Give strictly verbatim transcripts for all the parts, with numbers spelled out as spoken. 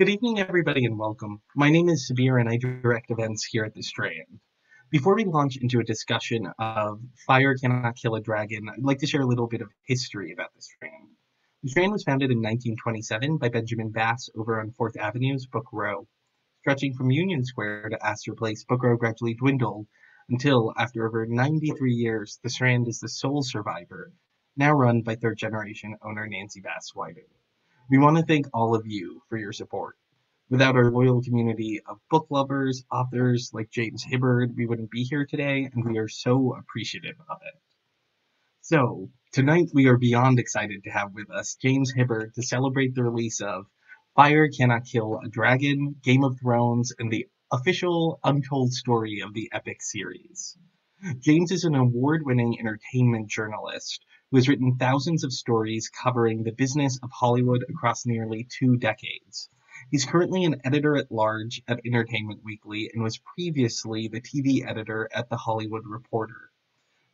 Good evening, everybody, and welcome. My name is Sabir, and I direct events here at The Strand. Before we launch into a discussion of Fire Cannot Kill a Dragon, I'd like to share a little bit of history about The Strand. The Strand was founded in nineteen twenty-seven by Benjamin Bass over on fourth Avenue's Book Row. Stretching from Union Square to Astor Place, Book Row gradually dwindled until, after over ninety-three years, The Strand is the sole survivor, now run by third-generation owner Nancy Bass Wyden. We want to thank all of you for your support. Without our loyal community of book lovers, authors like James Hibberd, we wouldn't be here today, and we are so appreciative of it. So, tonight we are beyond excited to have with us James Hibberd to celebrate the release of Fire Cannot Kill a Dragon, Game of Thrones, and the official untold story of the epic series. James is an award-winning entertainment journalist who has written thousands of stories covering the business of Hollywood across nearly two decades. He's currently an editor-at-large at Entertainment Weekly and was previously the T V editor at The Hollywood Reporter.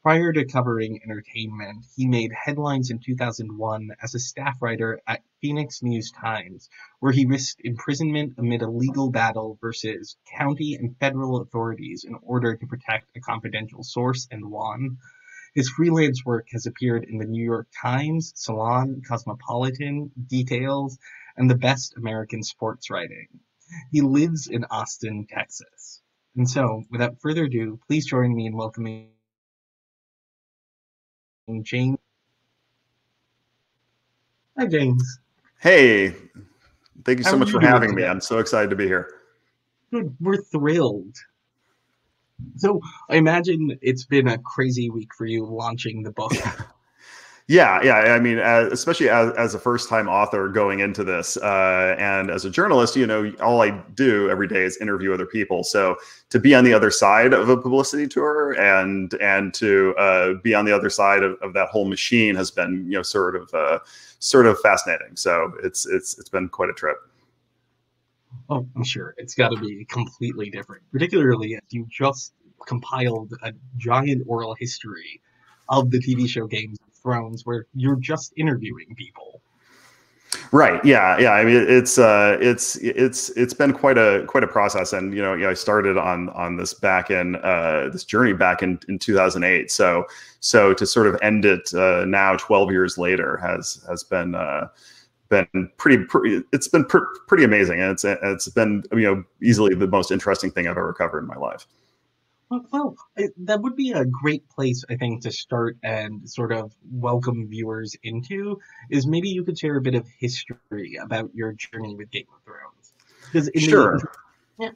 Prior to covering entertainment, he made headlines in two thousand one as a staff writer at Phoenix News-Times, where he risked imprisonment amid a legal battle versus county and federal authorities in order to protect a confidential source and won. His freelance work has appeared in the New York Times, Salon, Cosmopolitan, Details, and the Best American Sports Writing. He lives in Austin, Texas. And so, without further ado, please join me in welcoming James. Hi, James. Hey, thank you so much for having me. I'm so excited to be here. Good, we're thrilled. So I imagine it's been a crazy week for you launching the book. Yeah, yeah. I mean, as, especially as, as a first-time author going into this, uh, and as a journalist, you know, all I do every day is interview other people. So to be on the other side of a publicity tour and and to uh, be on the other side of, of that whole machine has been, you know, sort of uh, sort of fascinating. So it's it's it's been quite a trip. Oh, I'm sure it's got to be completely different, particularly if you just compiled a giant oral history of the T V show Game of Thrones, where you're just interviewing people. Right. Yeah. Yeah. I mean, it's uh, it's it's it's been quite a quite a process, and you know, you know I started on on this back in uh, this journey back in, in two thousand eight. So so to sort of end it uh, now, twelve years later, has has been. Uh, been pretty, pretty it's been pr pretty amazing, and it's it's been, you know, easily the most interesting thing I've ever covered in my life. Well, well I, that would be a great place, I think, to start and sort of welcome viewers into is maybe you could share a bit of history about your journey with Game of Thrones, because sure yeah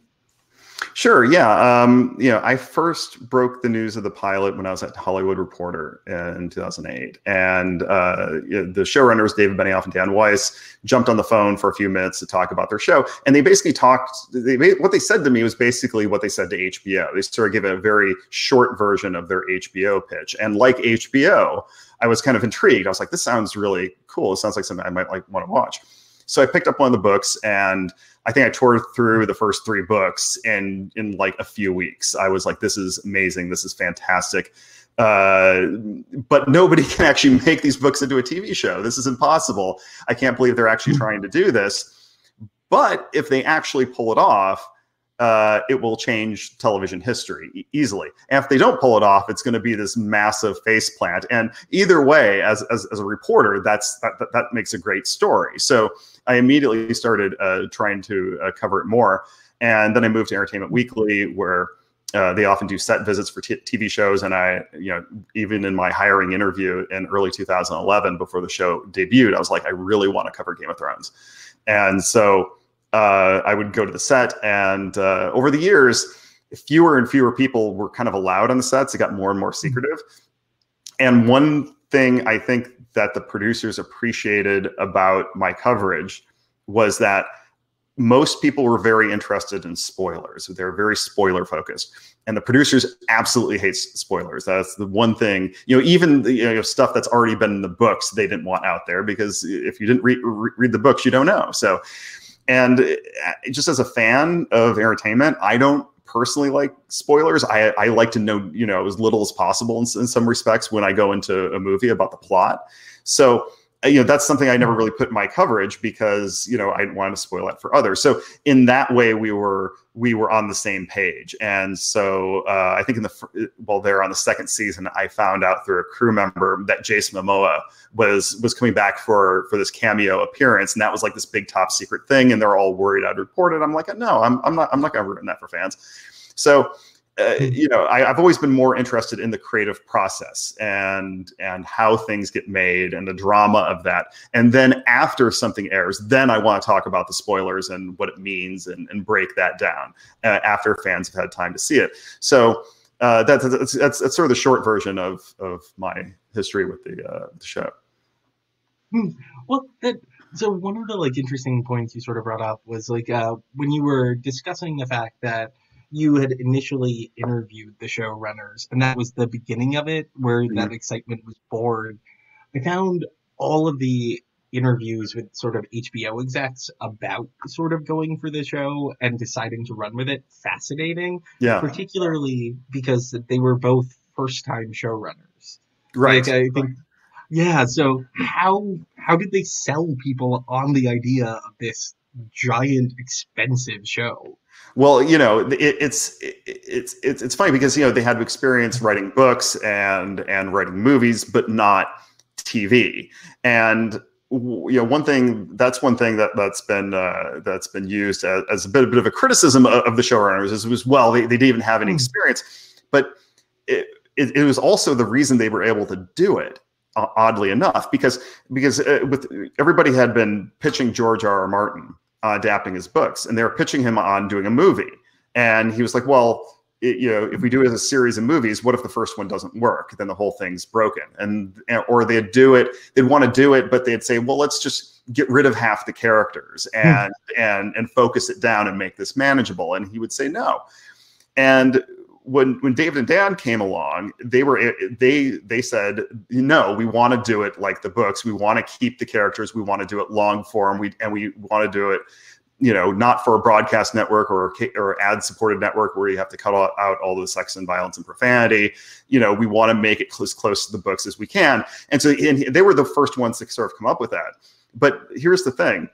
Sure. Yeah. Um, you know, I first broke the news of the pilot when I was at Hollywood Reporter in two thousand eight, and uh, the showrunners, David Benioff and Dan Weiss, jumped on the phone for a few minutes to talk about their show. And they basically talked, they, what they said to me was basically what they said to H B O. They sort of gave a very short version of their H B O pitch. And like H B O, I was kind of intrigued. I was like, this sounds really cool. It sounds like something I might like want to watch. So I picked up one of the books, and I think I tore through the first three books in, in like a few weeks. I was like, this is amazing. This is fantastic. Uh, but nobody can actually make these books into a T V show. This is impossible. I can't believe they're actually trying to do this. But if they actually pull it off, uh, it will change television history e easily. And if they don't pull it off, it's going to be this massive faceplant. And either way, as, as, as a reporter, that's, that, that, that makes a great story. So I immediately started uh, trying to uh, cover it more. And then I moved to Entertainment Weekly, where uh, they often do set visits for t TV shows. And I, you know, even in my hiring interview in early two thousand eleven, before the show debuted, I was like, I really want to cover Game of Thrones. And so Uh, I would go to the set, and uh, over the years, fewer and fewer people were kind of allowed on the sets. It got more and more secretive. And one thing I think that the producers appreciated about my coverage was that most people were very interested in spoilers. They're very spoiler focused, and the producers absolutely hate spoilers. That's the one thing, you know, even the, you know, stuff that's already been in the books, they didn't want out there, because if you didn't re re read the books, you don't know. So. And just as a fan of entertainment, I don't personally like spoilers. I, I like to know, you know, as little as possible in, in some respects when I go into a movie about the plot. So you know, that's something I never really put in my coverage because, you know, I didn't want to spoil it for others. So in that way, we were we were on the same page. And so uh, I think in the well, there on the second season, I found out through a crew member that Jason Momoa was was coming back for for this cameo appearance, and that was like this big top secret thing. And they're all worried I'd report it. I'm like, no, I'm I'm not I'm not going to ruin that for fans. So. Uh, you know, I, I've always been more interested in the creative process and and how things get made and the drama of that. And then after something airs, then I want to talk about the spoilers and what it means and, and break that down uh, after fans have had time to see it. So uh, that's, that's, that's, that's sort of the short version of, of my history with the, uh, the show. Hmm. Well, that, so one of the like interesting points you sort of brought up was like uh, when you were discussing the fact that you had initially interviewed the showrunners, and that was the beginning of it, where mm-hmm. that excitement was born. I found all of the interviews with sort of H B O execs about sort of going for the show and deciding to run with it fascinating, yeah. particularly because they were both first-time showrunners. Right. Like, I think, yeah, so how, how did they sell people on the idea of this giant, expensive show? Well, you know, it, it's it, it's it's it's funny because, you know, they had experience writing books and and writing movies, but not T V. And you know, one thing that's one thing that that's been uh, that's been used as, as a bit a bit of a criticism of, of the showrunners is was well, they, they didn't even have any experience, but it, it it was also the reason they were able to do it. Uh, oddly enough, because because uh, with everybody had been pitching George R. R. Martin. Uh, adapting his books, and they were pitching him on doing a movie, and he was like, well, it, you know, if we do it as a series of movies, what if the first one doesn't work? Then the whole thing's broken. And, and or they'd do it, they'd want to do it, but they'd say, well, let's just get rid of half the characters and hmm. and and focus it down and make this manageable. And he would say no. And when when David and Dan came along, they were they they said, no, we want to do it like the books. We want to keep the characters. We want to do it long form. We and we want to do it, you know, not for a broadcast network or or ad supported network where you have to cut out all the sex and violence and profanity. You know, we want to make it as close to the books as we can. And so and they were the first ones to sort of come up with that. But here's the thing: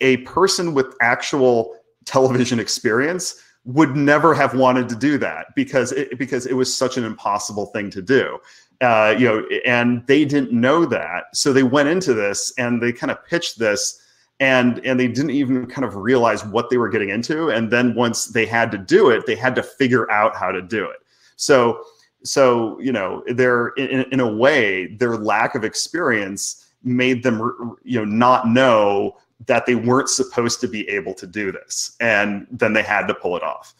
a person with actual television experience would never have wanted to do that because it, because it was such an impossible thing to do, uh, you know, and they didn't know that. So they went into this and they kind of pitched this and, and they didn't even kind of realize what they were getting into. And then once they had to do it, they had to figure out how to do it. So, so, you know, they're in, in a way, their lack of experience made them, you know, not know that they weren't supposed to be able to do this, and then they had to pull it off.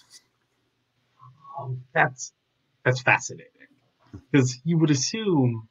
Oh, that's that's fascinating, because you would assume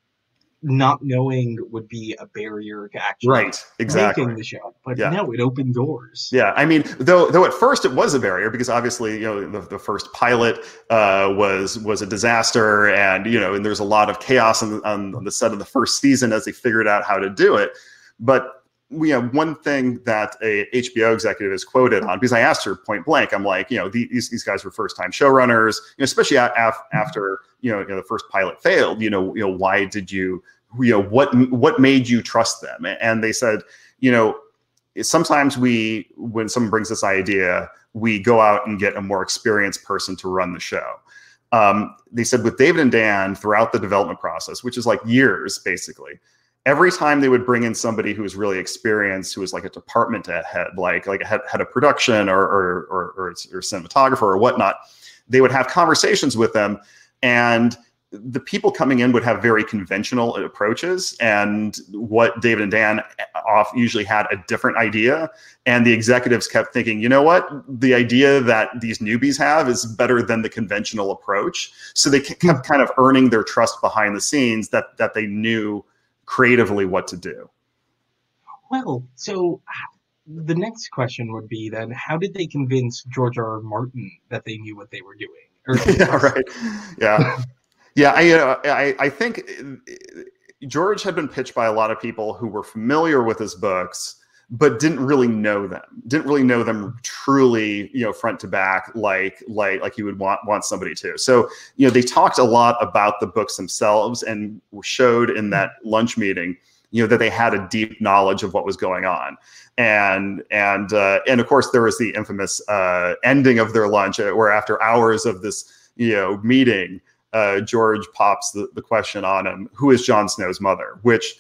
not knowing would be a barrier to actually right, exactly. making the show, but yeah. no, it opened doors. Yeah, I mean, though though at first it was a barrier because obviously, you know, the, the first pilot uh, was was a disaster, and you know, and there's a lot of chaos on, on the set of the first season as they figured out how to do it, but. We have one thing that a H B O executive is quoted on, because I asked her point blank, I'm like, you know, these, these guys were first time showrunners, you know, especially af after, you know, you know, the first pilot failed, you know, you know, why did you, you know, what, what made you trust them? And they said, you know, sometimes we, when someone brings this idea, we go out and get a more experienced person to run the show. Um, they said with David and Dan throughout the development process, which is like years, basically, every time they would bring in somebody who was really experienced, who was like a department head, like like a head, head of production or or, or, or or cinematographer or whatnot, they would have conversations with them, and the people coming in would have very conventional approaches. And what David and Dan off usually had a different idea, and the executives kept thinking, you know what, the idea that these newbies have is better than the conventional approach. So they kept kind of earning their trust behind the scenes that that they knew creatively what to do. Well, so the next question would be then, how did they convince George R. R. Martin that they knew what they were doing? Yeah, right. Yeah. Yeah, I, you know, I, I think George had been pitched by a lot of people who were familiar with his books, but didn't really know them, didn't really know them truly, you know, front to back, like, like, like you would want, want somebody to. So, you know, they talked a lot about the books themselves and showed in that lunch meeting you know, that they had a deep knowledge of what was going on. And, and, uh, and of course there was the infamous uh, ending of their lunch, where after hours of this, you know, meeting, uh, George pops the, the question on him, who is Jon Snow's mother? Which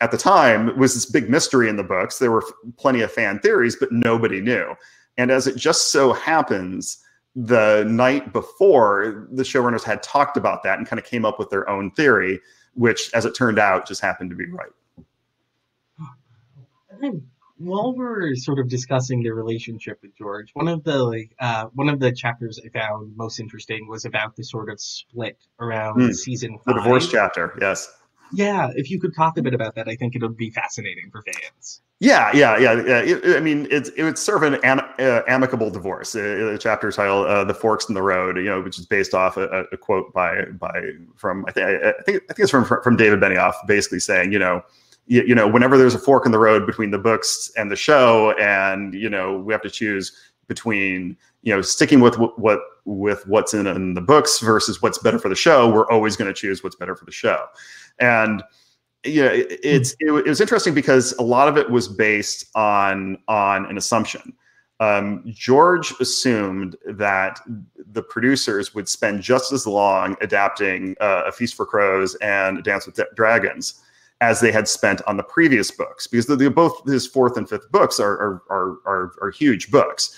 at the time was this big mystery in the books. There were plenty of fan theories, but nobody knew. And as it just so happens, the night before, the showrunners had talked about that and kind of came up with their own theory, which, as it turned out, just happened to be right. And while we're sort of discussing the relationship with George, one of the like, uh, one of the chapters I found most interesting was about the sort of split around mm, season five. The divorce chapter, yes. Yeah, if you could talk a bit about that, I think it would be fascinating for fans. Yeah, yeah, yeah. yeah. It, I mean, it's it would serve an am, uh, amicable divorce. A, a chapter title, uh, "The Forks in the Road," you know, which is based off a, a quote by by from I think I think I think it's from from David Benioff, basically saying, you know, you, you know, whenever there's a fork in the road between the books and the show, and you know, we have to choose between, you know, sticking with what with what's in, in the books versus what's better for the show, we're always going to choose what's better for the show. And yeah, it, it's it, it was interesting because a lot of it was based on on an assumption. Um, George assumed that the producers would spend just as long adapting uh, A Feast for Crows and A Dance with Dragons as they had spent on the previous books, because the, the, both his fourth and fifth books are are are are, are huge books.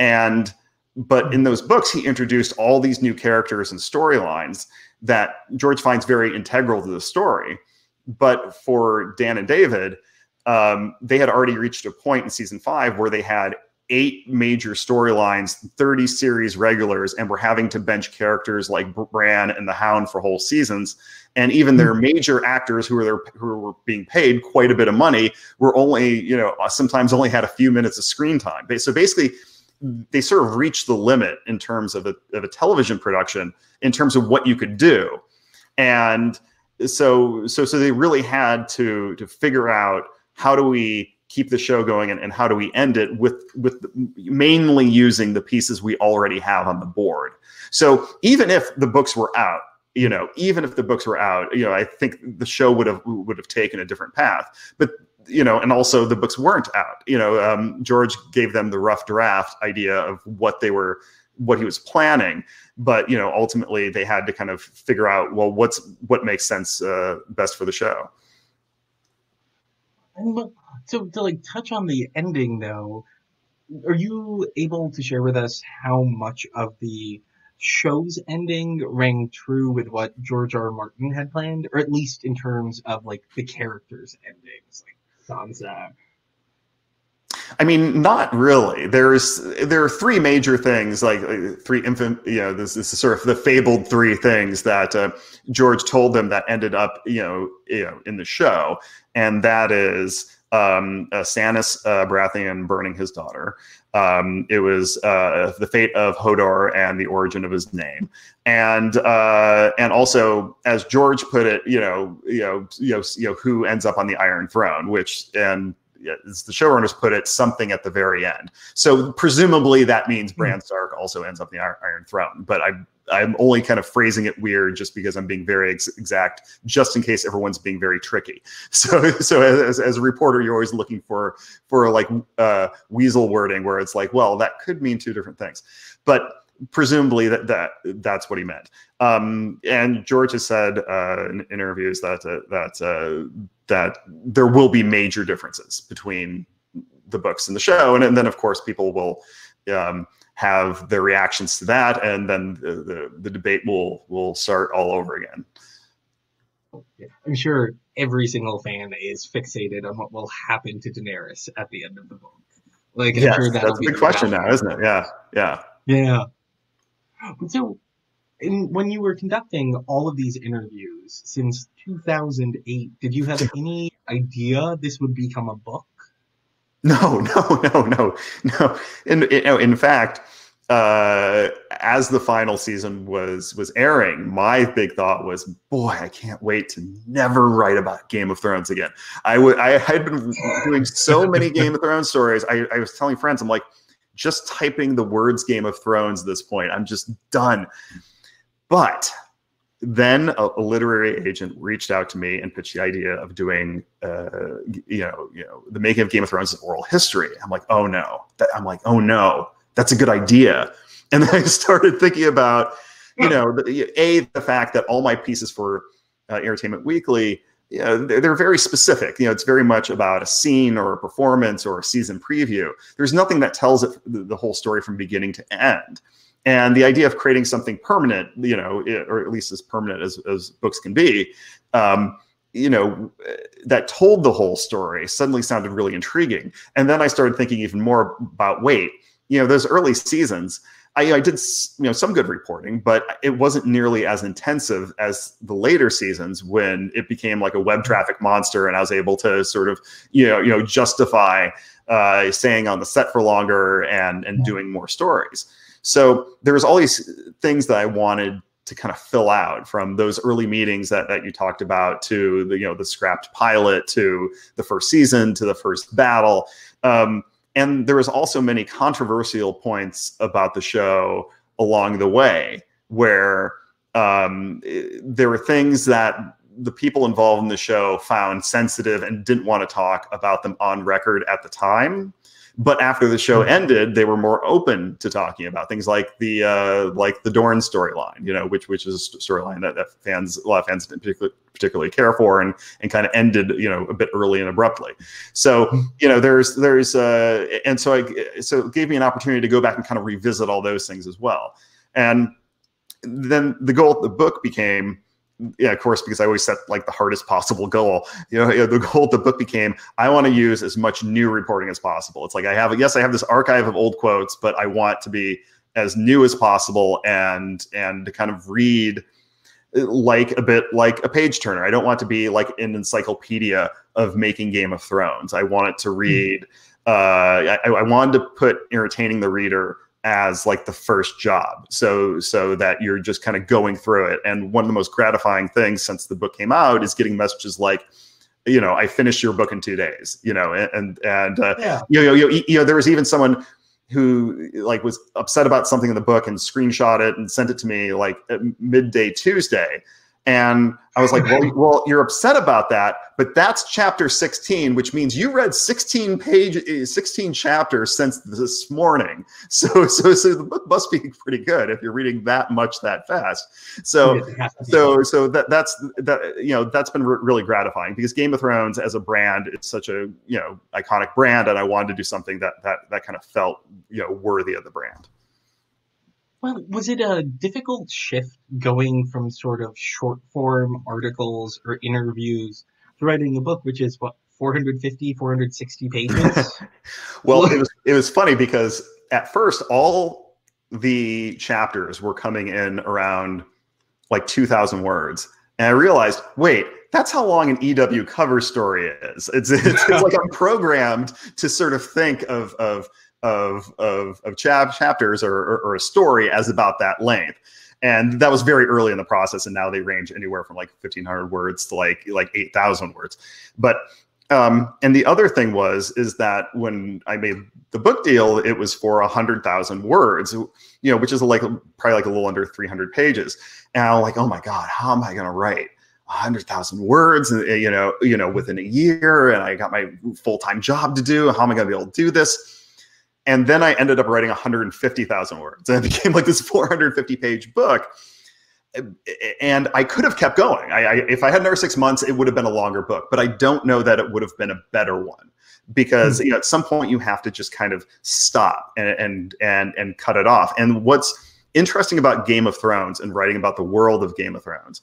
And, but in those books, he introduced all these new characters and storylines that George finds very integral to the story. But for Dan and David, um, they had already reached a point in season five where they had eight major storylines, thirty series regulars, and were having to bench characters like Bran and the Hound for whole seasons. And even their major actors who were their, who were being paid quite a bit of money were only, you know, sometimes only had a few minutes of screen time. So basically, they sort of reached the limit in terms of a, of a television production, in terms of what you could do. And so, so, so they really had to, to figure out, how do we keep the show going, and, and how do we end it with, with mainly using the pieces we already have on the board. So even if the books were out, you know, even if the books were out, you know, I think the show would have, would have taken a different path, but, you know, and also the books weren't out. You know, um, George gave them the rough draft idea of what they were, what he was planning, but, you know, ultimately they had to kind of figure out, well, what's, what makes sense uh, best for the show. And look, so to like touch on the ending though, are you able to share with us how much of the show's ending rang true with what George R. R. Martin had planned, or at least in terms of like the characters' endings, like Sansa? I mean, not really. There's there are three major things, like, like three infant, you know, this, this is sort of the fabled three things that uh, George told them that ended up, you know, you know, in the show, and that is um, uh, Stannis uh, Baratheon burning his daughter. Um, it was uh, the fate of Hodor and the origin of his name, and uh, and also, as George put it, you know, you know, you know, you know, who ends up on the Iron Throne, which and. as the showrunners put it, something at the very end. So presumably that means Bran Stark also ends up in the Iron Throne, but I'm, I'm only kind of phrasing it weird just because I'm being very ex exact, just in case everyone's being very tricky. So, so as, as a reporter, you're always looking for, for like uh, weasel wording where it's like, well, that could mean two different things, but presumably that, that that's what he meant. Um, and George has said uh, in interviews that, uh, that, uh, that there will be major differences between the books and the show. And, and then of course people will um, have their reactions to that. And then the, the, the debate will, will start all over again. I'm sure every single fan is fixated on what will happen to Daenerys at the end of the book. Like, I'm yes, sure that'll that's be a big question now, isn't it? Yeah. Yeah. Yeah. So in, when you were conducting all of these interviews since two thousand eight, did you have any idea this would become a book? No, no, no, no, no. In, in, in fact, uh, as the final season was, was airing, my big thought was, boy, I can't wait to never write about Game of Thrones again. I, would, I had been doing so many Game of Thrones stories. I, I was telling friends, I'm like, just typing the words Game of Thrones at this point. I'm just done. But then a, a literary agent reached out to me and pitched the idea of doing, uh, you know, you know, the making of Game of Thrones as oral history. I'm like, oh no! That, I'm like, oh no! That's a good idea. And then I started thinking about, you know, the, a the fact that all my pieces for uh, Entertainment Weekly, you know, they're, they're very specific. You know, it's very much about a scene or a performance or a season preview. There's nothing that tells it the whole story from beginning to end. And the idea of creating something permanent, you know, or at least as permanent as, as books can be, um, you know, that told the whole story suddenly sounded really intriguing. And then I started thinking even more about weight. You know, those early seasons, I, I did, you know, some good reporting, but it wasn't nearly as intensive as the later seasons when it became like a web traffic monster, and I was able to sort of, you know, you know, justify uh, staying on the set for longer and and yeah. doing more stories. So there was all these things that I wanted to kind of fill out, from those early meetings that, that you talked about, to the, you know, the scrapped pilot, to the first season, to the first battle. Um, and there was also many controversial points about the show along the way, where um, it, there were things that the people involved in the show found sensitive and didn't want to talk about them on record at the time. But after the show ended, they were more open to talking about things like the uh, like the Dorne storyline, you know, which which is a storyline that, that fans a lot of fans didn't particularly, particularly care for, and and kind of ended, you know, a bit early and abruptly. So you know, there's there's uh, and so I so it gave me an opportunity to go back and kind of revisit all those things as well. And then the goal of the book became, yeah, of course, because I always set like the hardest possible goal. You know, the goal of the book became, I want to use as much new reporting as possible. It's like, I have, yes, I have this archive of old quotes, but I want to be as new as possible and and to kind of read like a bit like a page turner. I don't want to be like an encyclopedia of making Game of Thrones. I want it to read. Uh, I, I wanted to put entertaining the reader as like the first job, so so that you're just kind of going through it. And one of the most gratifying things since the book came out is getting messages like, you know, I finished your book in two days. You know, and and uh, yeah. you know, you know, you know, there was even someone who like was upset about something in the book and screenshot it and sent it to me like at midday Tuesday. And I was like, well, well, you're upset about that, but that's chapter sixteen, which means you read sixteen page, sixteen chapters since this morning. So, so, so the book must be pretty good if you're reading that much that fast. So, so, so that that's that. You know, that's been re really gratifying, because Game of Thrones as a brand, it's such a, you know, iconic brand, and I wanted to do something that that that kind of felt, you know, worthy of the brand. Well, was it a difficult shift going from sort of short form articles or interviews to writing a book, which is what, four hundred fifty, four hundred sixty pages? Well, it was, it was funny because at first all the chapters were coming in around like two thousand words. And I realized, wait, that's how long an E W cover story is. It's, it's, it's like I'm programmed to sort of think of, of, of of of chap chapters or, or, or a story as about that length. And that was very early in the process, and now they range anywhere from like fifteen hundred words to like like eight thousand words. But um and the other thing was is that when I made the book deal, it was for one hundred thousand words, you know, which is like probably like a little under three hundred pages. And I'm like, oh my god, how am I going to write one hundred thousand words, you know, you know, within a year? And I got my full-time job to do. How am I going to be able to do this? And then I ended up writing one hundred fifty thousand words, and it became like this four hundred fifty page book. And I could have kept going. I, I, if I had another six months, it would have been a longer book. But I don't know that it would have been a better one, because you know, at some point you have to just kind of stop and and and and cut it off. And what's interesting about Game of Thrones and writing about the world of Game of Thrones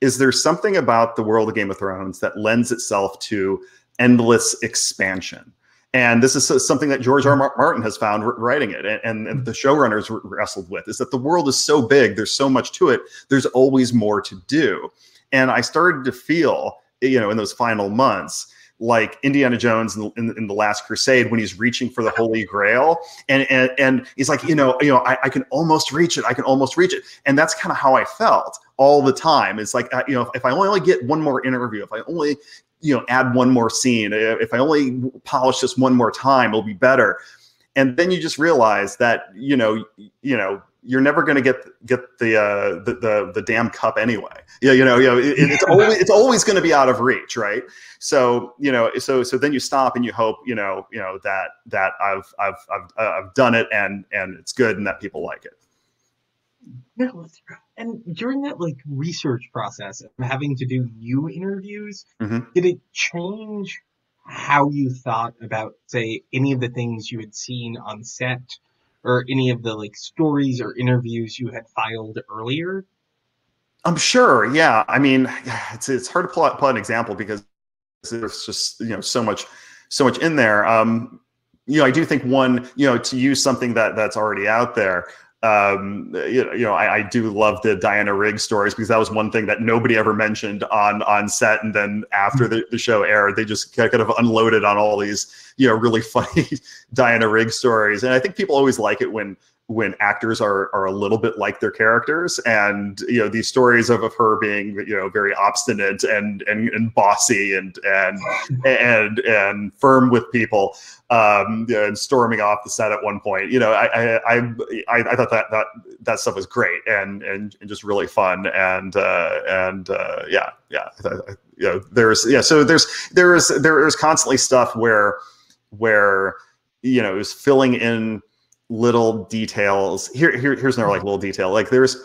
is there's something about the world of Game of Thrones that lends itself to endless expansion. And this is something that George R. R. Martin has found writing it, and, and the showrunners wrestled with, is that the world is so big, there's so much to it, there's always more to do. And I started to feel, you know, in those final months, like Indiana Jones in, in, in The Last Crusade, when he's reaching for the Holy Grail, and and, and he's like, you know, you know, I, I can almost reach it, I can almost reach it. And that's kind of how I felt all the time. It's like, you know, if I only get one more interview, if I only, you know, add one more scene, if I only polish this one more time, it'll be better. And then you just realize that, you know, you know, you're never going to get get the, uh, the the the damn cup anyway. Yeah, you know, you know, it, it's always it's always going to be out of reach, right? So you know, so so then you stop and you hope, you know, you know that that I've I've I've I've done it and and it's good and that people like it. No, and during that like research process of having to do new interviews, mm-hmm. did it change how you thought about, say, any of the things you had seen on set? Or any of the like stories or interviews you had filed earlier? I'm sure, yeah. I mean, it's it's hard to pull out, pull out an example because there's just, you know, so much so much in there. Um, you know, I do think one, you know, to use something that that's already out there. Um, you know, you know I, I do love the Diana Rigg stories because that was one thing that nobody ever mentioned on on set, and then after the, the show aired, they just kind of unloaded on all these, you know, really funny Diana Rigg stories. And I think people always like it when when actors are are a little bit like their characters, and you know these stories of, of her being, you know, very obstinate and and, and bossy and and and and firm with people, um, and storming off the set at one point. You know, I I I, I thought that that that stuff was great and and, and just really fun and uh, and uh, yeah yeah you know there's yeah so there's there is there is constantly stuff where where you know it was filling in little details. Here, here, here's another like little detail. Like there's,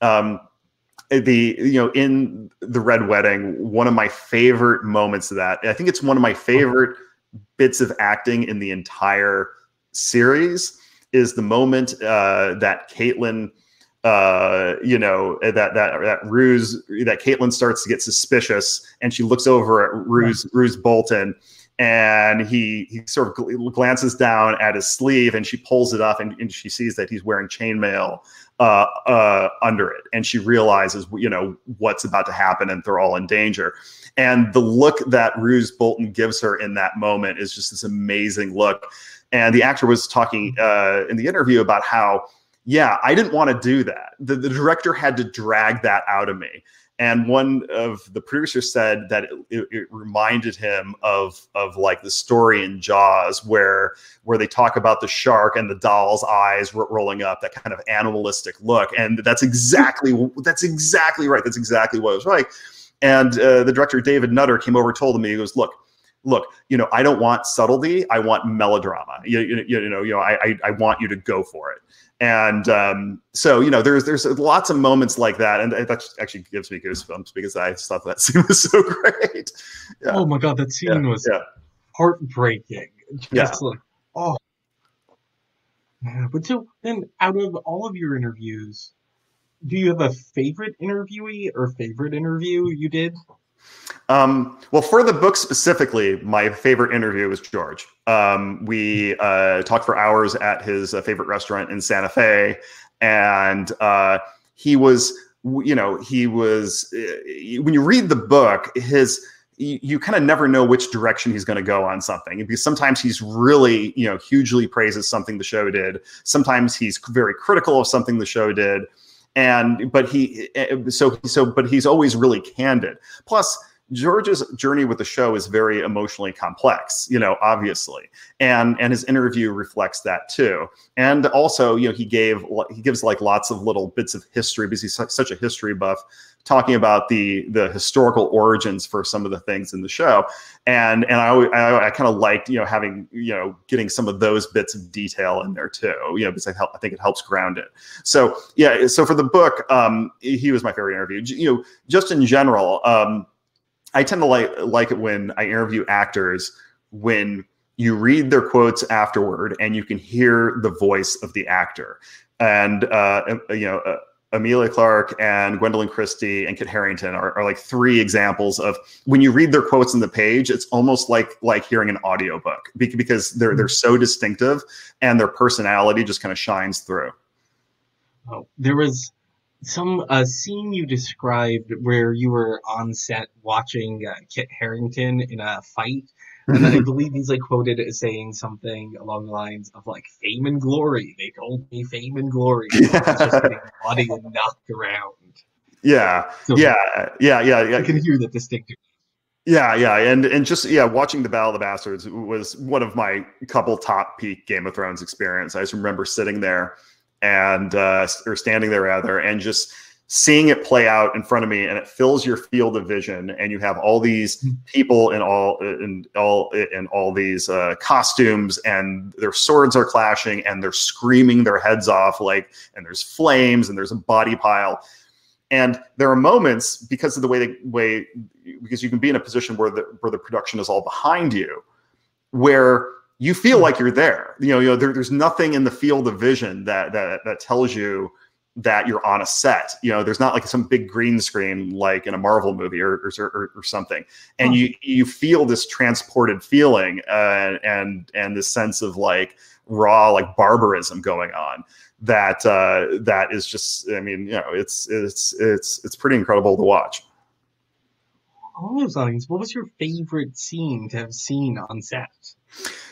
um, the you know in the Red Wedding, one of my favorite moments of that. I think it's one of my favorite bits of acting in the entire series is the moment uh, that Catelyn, uh, you know, that that that Roose that Catelyn starts to get suspicious, and she looks over at Roose right. Roose Bolton. And he he sort of gl glances down at his sleeve, and she pulls it off, and, and she sees that he's wearing chainmail uh, uh, under it, and she realizes, you know, what's about to happen, and they're all in danger. And the look that Roose Bolton gives her in that moment is just this amazing look. And the actor was talking uh, in the interview about how, yeah, I didn't want to do that. The, the director had to drag that out of me. And one of the producers said that it, it reminded him of of like the story in Jaws, where where they talk about the shark and the doll's eyes rolling up, that kind of animalistic look. And that's exactly that's exactly right. That's exactly what it was like. And uh, the director David Nutter came over, told him, he goes, "Look, look, you know, I don't want subtlety. I want melodrama. You, you, you know, you know, I I want you to go for it." And um, so, you know, there's there's lots of moments like that, and that actually gives me goosebumps because I just thought that scene was so great. Yeah. Oh my god, that scene yeah. was yeah. heartbreaking. Just yeah. like, oh. But so then, out of all of your interviews, do you have a favorite interviewee or favorite interview you did? Um, well, for the book specifically, my favorite interview was George. Um, we uh, talked for hours at his uh, favorite restaurant in Santa Fe, and uh, he was, you know, he was. Uh, when you read the book, his you, you kind of never know which direction he's going to go on something, because sometimes he's really, you know, hugely praises something the show did. Sometimes he's very critical of something the show did. And but he so so but he's always really candid. Plus, George's journey with the show is very emotionally complex, you know, obviously, and and his interview reflects that too. And also, you know, he gave he gives like lots of little bits of history because he's such a history buff, talking about the the historical origins for some of the things in the show. And and I I, I kind of liked, you know, having, you know, getting some of those bits of detail in there too, you know, because I, help, I think it helps ground it. So yeah, so for the book, um, he was my favorite interview. You know, just in general, um, I tend to like like it when I interview actors, when you read their quotes afterward and you can hear the voice of the actor. And uh, you know. Uh, Amelia Clark and Gwendolyn Christie and Kit Harington are, are like three examples of when you read their quotes in the page, it's almost like like hearing an audiobook because they're they're so distinctive and their personality just kind of shines through. Oh, there was some uh, scene you described where you were on set watching uh, Kit Harington in a fight. And then I believe he's like quoted as saying something along the lines of like "fame and glory." They told me fame and glory. Yeah. So he's just getting body and knocked around. Yeah, so yeah, yeah, yeah, yeah. I can hear the distinctive. Yeah, yeah, and and just yeah, watching the Battle of the Bastards was one of my couple top peak Game of Thrones experience. I just remember sitting there and uh, or standing there rather, and just seeing it play out in front of me, and it fills your field of vision, and you have all these people in all in all in all these uh, costumes, and their swords are clashing, and they're screaming their heads off, like, and there's flames, and there's a body pile. And there are moments, because of the way, the way, because you can be in a position where the, where the production is all behind you, where you feel like you're there. You know, you know there, there's nothing in the field of vision that, that, that tells you that you're on a set. You know, there's not like some big green screen like in a Marvel movie or, or, or something. And you, you feel this transported feeling uh, and, and this sense of like raw, like barbarism going on. That uh, that is just, I mean, you know, it's it's it's it's pretty incredible to watch. All those things. What was your favorite scene to have seen on set?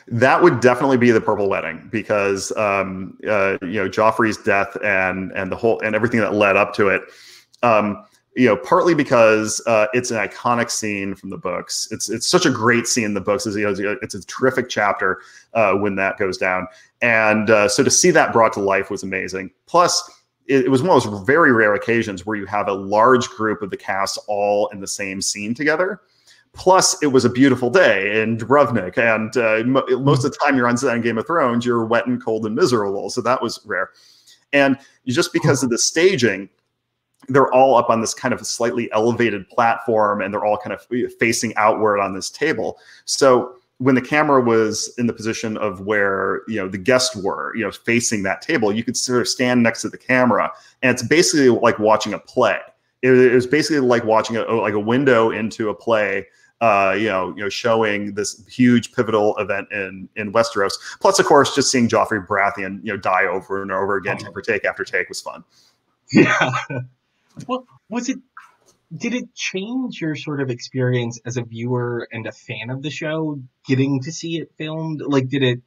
That would definitely be the purple wedding, because um, uh, you know, Joffrey's death and and the whole and everything that led up to it. Um, you know, partly because uh, it's an iconic scene from the books. It's it's such a great scene in the books. It's, you know, it's a terrific chapter uh, when that goes down. And uh, so to see that brought to life was amazing. Plus, it, it was one of those very rare occasions where you have a large group of the cast all in the same scene together. Plus, it was a beautiful day in Dubrovnik. And uh, most of the time you're on set in Game of Thrones, you're wet and cold and miserable. So that was rare. And just because of the staging, they're all up on this kind of a slightly elevated platform, and they're all kind of facing outward on this table. So when the camera was in the position of where, you know, the guests were, you know, facing that table, you could sort of stand next to the camera, and it's basically like watching a play. It, it was basically like watching a, like a window into a play, uh, you know, you know, showing this huge pivotal event in, in Westeros. Plus, of course, just seeing Joffrey Baratheon, you know, die over and over again, oh. take for take after take was fun. Yeah. Well, was it, did it change your sort of experience as a viewer and a fan of the show getting to see it filmed? Like, did it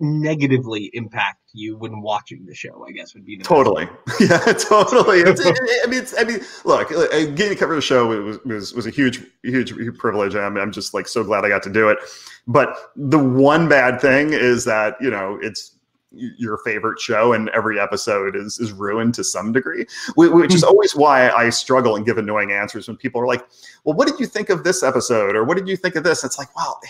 negatively impact you when watching the show, I guess would be the totally. Yeah, totally. It's, it, it, I mean, it's, I mean, look, getting to cover the show was, was, was a huge, huge, huge privilege. I'm, I'm just like so glad I got to do it. But the one bad thing is that, you know, it's your favorite show, and every episode is, is ruined to some degree, which is always why I struggle and give annoying answers when people are like, well, what did you think of this episode? Or what did you think of this? It's like, well,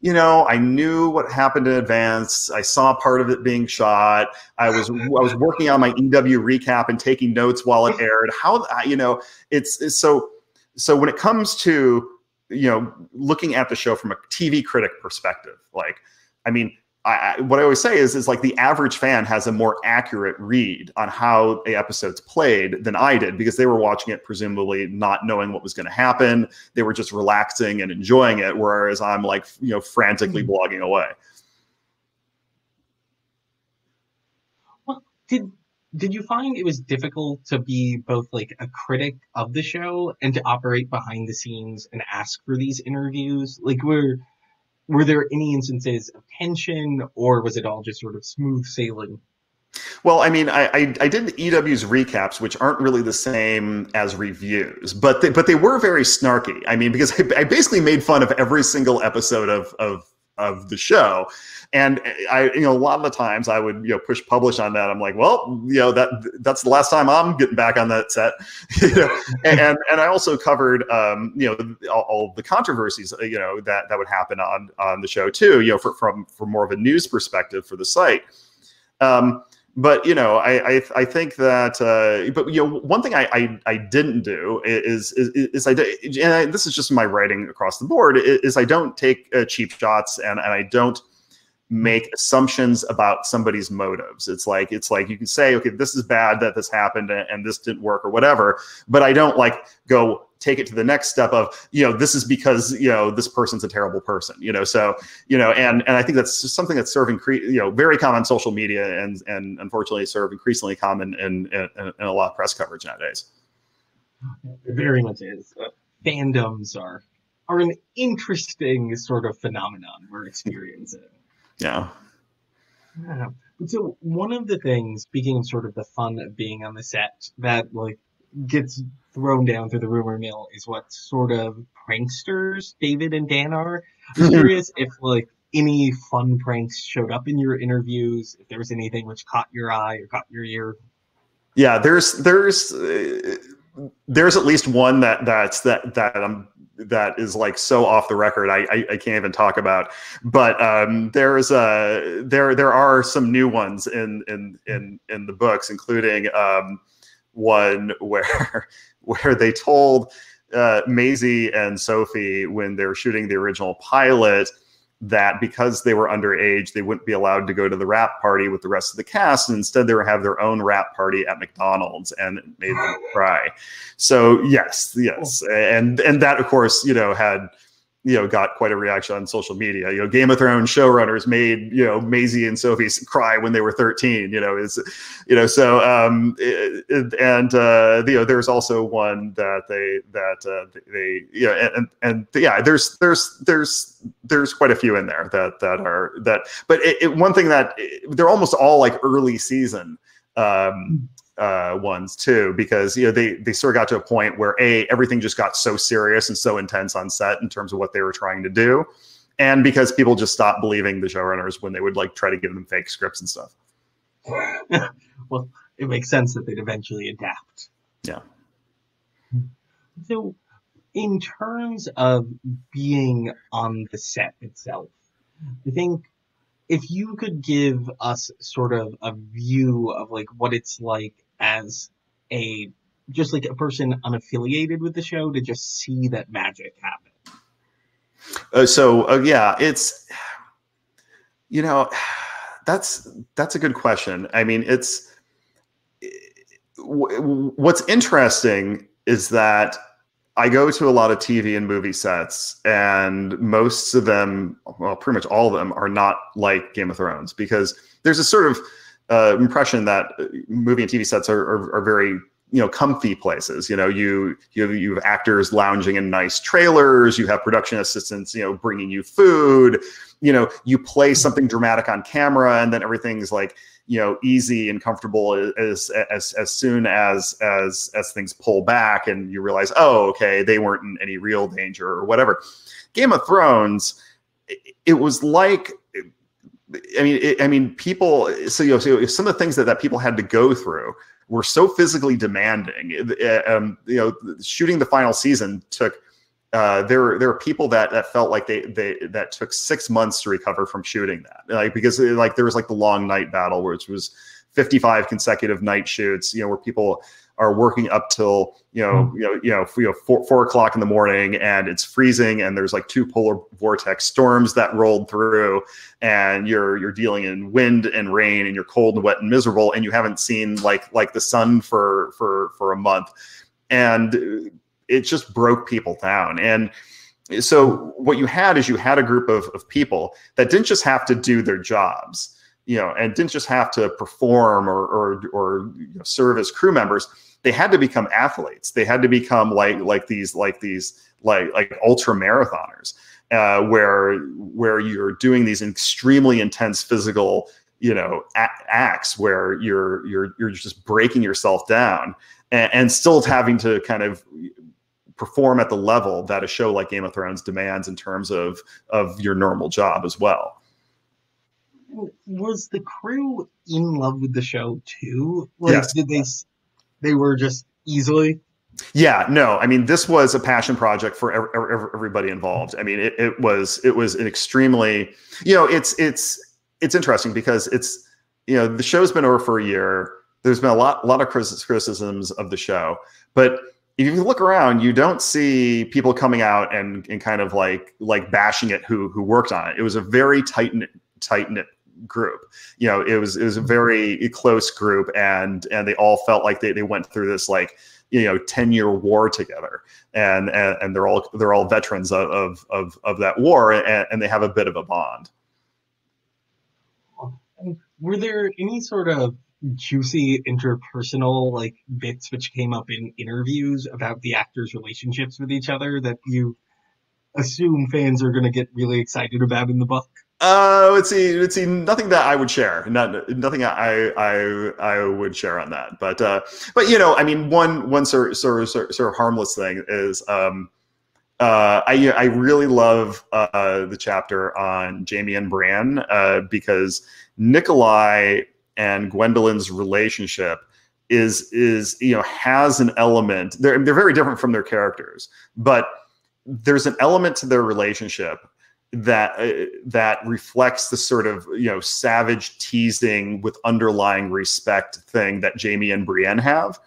you know, I knew what happened in advance. I saw part of it being shot. I was, I was working on my E W recap and taking notes while it aired. How, you know, it's, it's so, so when it comes to, you know, looking at the show from a T V critic perspective, like, I mean, I, what I always say is, is like the average fan has a more accurate read on how the episode's played than I did, because they were watching it presumably not knowing what was going to happen. They were just relaxing and enjoying it, whereas I'm like, you know, frantically blogging away. Well, did did you find it was difficult to be both like a critic of the show and to operate behind the scenes and ask for these interviews? Like, we're Were there any instances of tension, or was it all just sort of smooth sailing? Well, I mean, I, I, I did E W's recaps, which aren't really the same as reviews, but they, but they were very snarky. I mean, because I, I basically made fun of every single episode of, of, of the show. And I, you know, a lot of the times I would, you know, push publish on that. I'm like, well, you know, that that's the last time I'm getting back on that set. You know? and and I also covered, um, you know, all, all the controversies, you know, that that would happen on on the show too. You know, for, from from more of a news perspective for the site. Um, but you know, I I, I think that, uh, but you know, one thing I I, I didn't do is is, is I did, and I, this is just my writing across the board, is, is I don't take uh, cheap shots, and and I don't make assumptions about somebody's motives. It's like, it's like you can say, okay, this is bad that this happened and this didn't work or whatever, but I don't like go take it to the next step of, you know, this is because, you know, this person's a terrible person, you know? So, you know, and, and I think that's just something that's serving, you know, very common on social media, and, and unfortunately sort of increasingly common in, in, in a lot of press coverage nowadays. It very much is. Uh, fandoms are, are an interesting sort of phenomenon we're experiencing. Yeah. yeah. So one of the things, speaking of sort of the fun of being on the set, that like gets thrown down through the rumor mill is what sort of pranksters David and Dan are. I'm curious if like any fun pranks showed up in your interviews, if there was anything which caught your eye or caught your ear. Yeah, there's there's uh, there's at least one that that's that that um that is like so off the record I I, I can't even talk about. But um, there's a uh, there there are some new ones in in in in the books, including um, one where where they told uh, Maisie and Sophie when they were shooting the original pilot that because they were underage, they wouldn't be allowed to go to the rap party with the rest of the cast, and instead they would have their own rap party at McDonald's, and it made them cry. So yes, yes, and and that of course, you know, had you know got quite a reaction on social media. You know, Game of Thrones showrunners made you know Maisie and Sophie cry when they were thirteen. You know, is you know so um it, it, and uh, you know there's also one that they that uh, they yeah you know, and and yeah there's there's there's. There's quite a few in there that that are that, but it, it, one thing that it, they're almost all like early season um, uh, ones too, because you know they they sort of got to a point where a everything just got so serious and so intense on set in terms of what they were trying to do, and because people just stopped believing the showrunners when they would like try to give them fake scripts and stuff. Well, it makes sense that they'd eventually adapt. Yeah. So, in terms of being on the set itself, I think if you could give us sort of a view of like what it's like as a, just like a person unaffiliated with the show to just see that magic happen. Uh, so uh, yeah, it's, you know, that's, that's a good question. I mean, it's, w what's interesting is that I go to a lot of T V and movie sets, and most of them, well, pretty much all of them, are not like Game of Thrones, because there's a sort of uh, impression that movie and T V sets are, are, are very, you know, comfy places. You know, you you have, you have actors lounging in nice trailers, you have production assistants, you know, bringing you food. You know, you play something dramatic on camera, and then everything's like, you know, easy and comfortable as as as soon as as as things pull back, and you realize, oh, okay, they weren't in any real danger or whatever. Game of Thrones, it was like, I mean, it, I mean, people. So you know, so some of the things that that people had to go through were so physically demanding. Um, you know, shooting the final season took. Uh, there, there are people that that felt like they they that took six months to recover from shooting that, like because like there was like the long night battle, which was fifty-five consecutive night shoots, you know, where people are working up till you know you know you know, you know four four o'clock in the morning, and it's freezing, and there's like two polar vortex storms that rolled through, and you're you're dealing in wind and rain, and you're cold and wet and miserable, and you haven't seen like like the sun for for for a month, and it just broke people down. And so what you had is you had a group of, of people that didn't just have to do their jobs, you know, and didn't just have to perform or, or, or you know, serve as crew members. They had to become athletes. They had to become like, like these, like these, like, like ultra marathoners, uh, where, where you're doing these extremely intense physical, you know, acts where you're, you're, you're just breaking yourself down, and, and still having to kind of perform at the level that a show like Game of Thrones demands in terms of, of your normal job as well. Was the crew in love with the show too? Like, yes. Did they, they were just easily? Yeah, no, I mean, this was a passion project for every, every, everybody involved. I mean, it, it was, it was an extremely, you know, it's, it's, it's interesting because it's, you know, the show's been over for a year. There's been a lot, a lot of criticisms of the show, but if you look around, you don't see people coming out and, and kind of like like bashing it who who worked on it. It was a very tight knit tight knit group. You know, it was it was a very close group, and and they all felt like they, they went through this like you know ten year war together, and and, and they're all they're all veterans of of of, of that war, and, and they have a bit of a bond. Were there any sort of juicy interpersonal like bits which came up in interviews about the actors' relationships with each other that you assume fans are going to get really excited about in the book? Uh, let's see, let's see, nothing that I would share, not nothing I I I would share on that. But uh, but you know, I mean, one one sort sort sort of harmless thing is um, Uh, I, I really love uh, the chapter on Jamie and Bran uh, because Nikolai and Gwendolyn's relationship is, is you know, has an element. They're, they're very different from their characters, but there's an element to their relationship that uh, that reflects the sort of, you know, savage teasing with underlying respect thing that Jamie and Brienne have.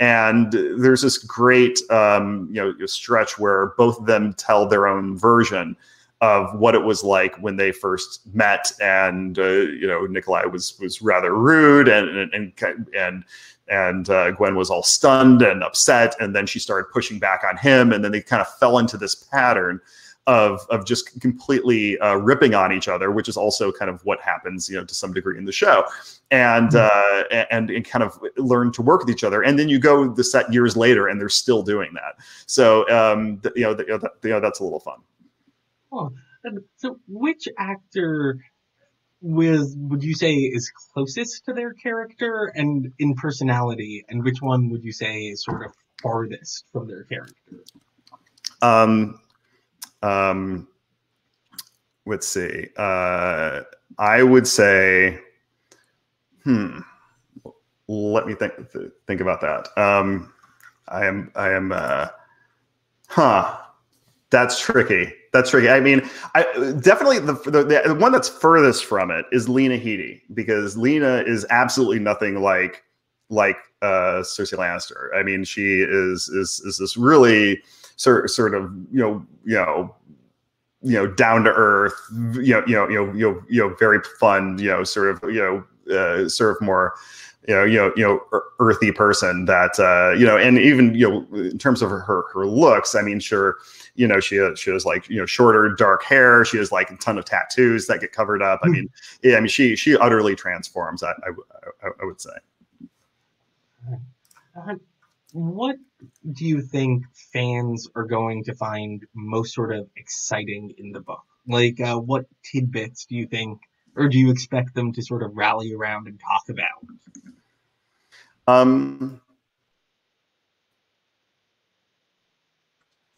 And there's this great, um, you know, stretch where both of them tell their own version of what it was like when they first met. And, uh, you know, Nikolai was, was rather rude and, and, and, and, and uh, Gwen was all stunned and upset. And then she started pushing back on him. And then they kind of fell into this pattern of, of just completely uh, ripping on each other, which is also kind of what happens, you know, to some degree in the show, and uh, and, and kind of learn to work with each other. And then you go the set years later, and they're still doing that. So um, you know, the, you know, the, you know, that's a little fun. Oh, so which actor was would you say is closest to their character and in personality, and which one would you say is sort of farthest from their character? Um. Um, let's see. Uh, I would say, hmm, let me think, th think about that. Um, I am, I am, uh, huh. That's tricky. That's tricky. I mean, I definitely the, the, the one that's furthest from it is Lena Headey, because Lena is absolutely nothing like, like, uh, Cersei Lannister. I mean, she is, is, is this really, sort of, you know, you know, you know, down to earth, you know, you know, you know, you know, very fun, you know, sort of, you know, uh, sort of more, you know, you know, you know, earthy person that, uh, you know, and even, you know, in terms of her, her looks, I mean, sure, you know, she, she has like, you know, shorter, dark hair. She has like a ton of tattoos that get covered up. I mean, yeah, I mean, she, she utterly transforms, I, I, I would say. Uh, what do you think fans are going to find most sort of exciting in the book? Like, uh, what tidbits do you think, or do you expect them to sort of rally around and talk about? Um,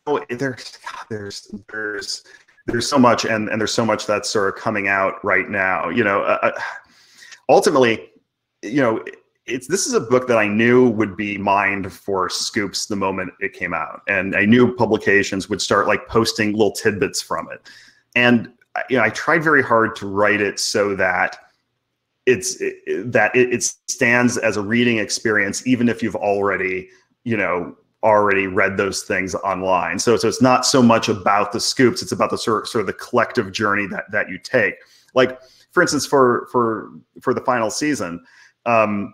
oh, there's, God, there's, there's, there's so much, and and there's so much that's sort of coming out right now. You know, uh, ultimately, you know. It's, this is a book that I knew would be mined for scoops the moment it came out. And I knew publications would start like posting little tidbits from it. And you know, I tried very hard to write it so that it's, it, that it, it stands as a reading experience, even if you've already, you know, already read those things online. So, so it's not so much about the scoops. It's about the sort, sort of the collective journey that, that you take. Like for instance, for, for, for the final season, um,